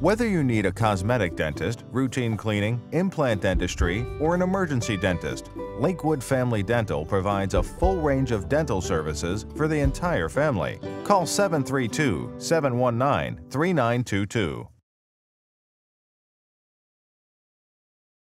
Whether you need a cosmetic dentist, routine cleaning, implant dentistry, or an emergency dentist, Lakewood Family Dental provides a full range of dental services for the entire family. Call 732-719-3922.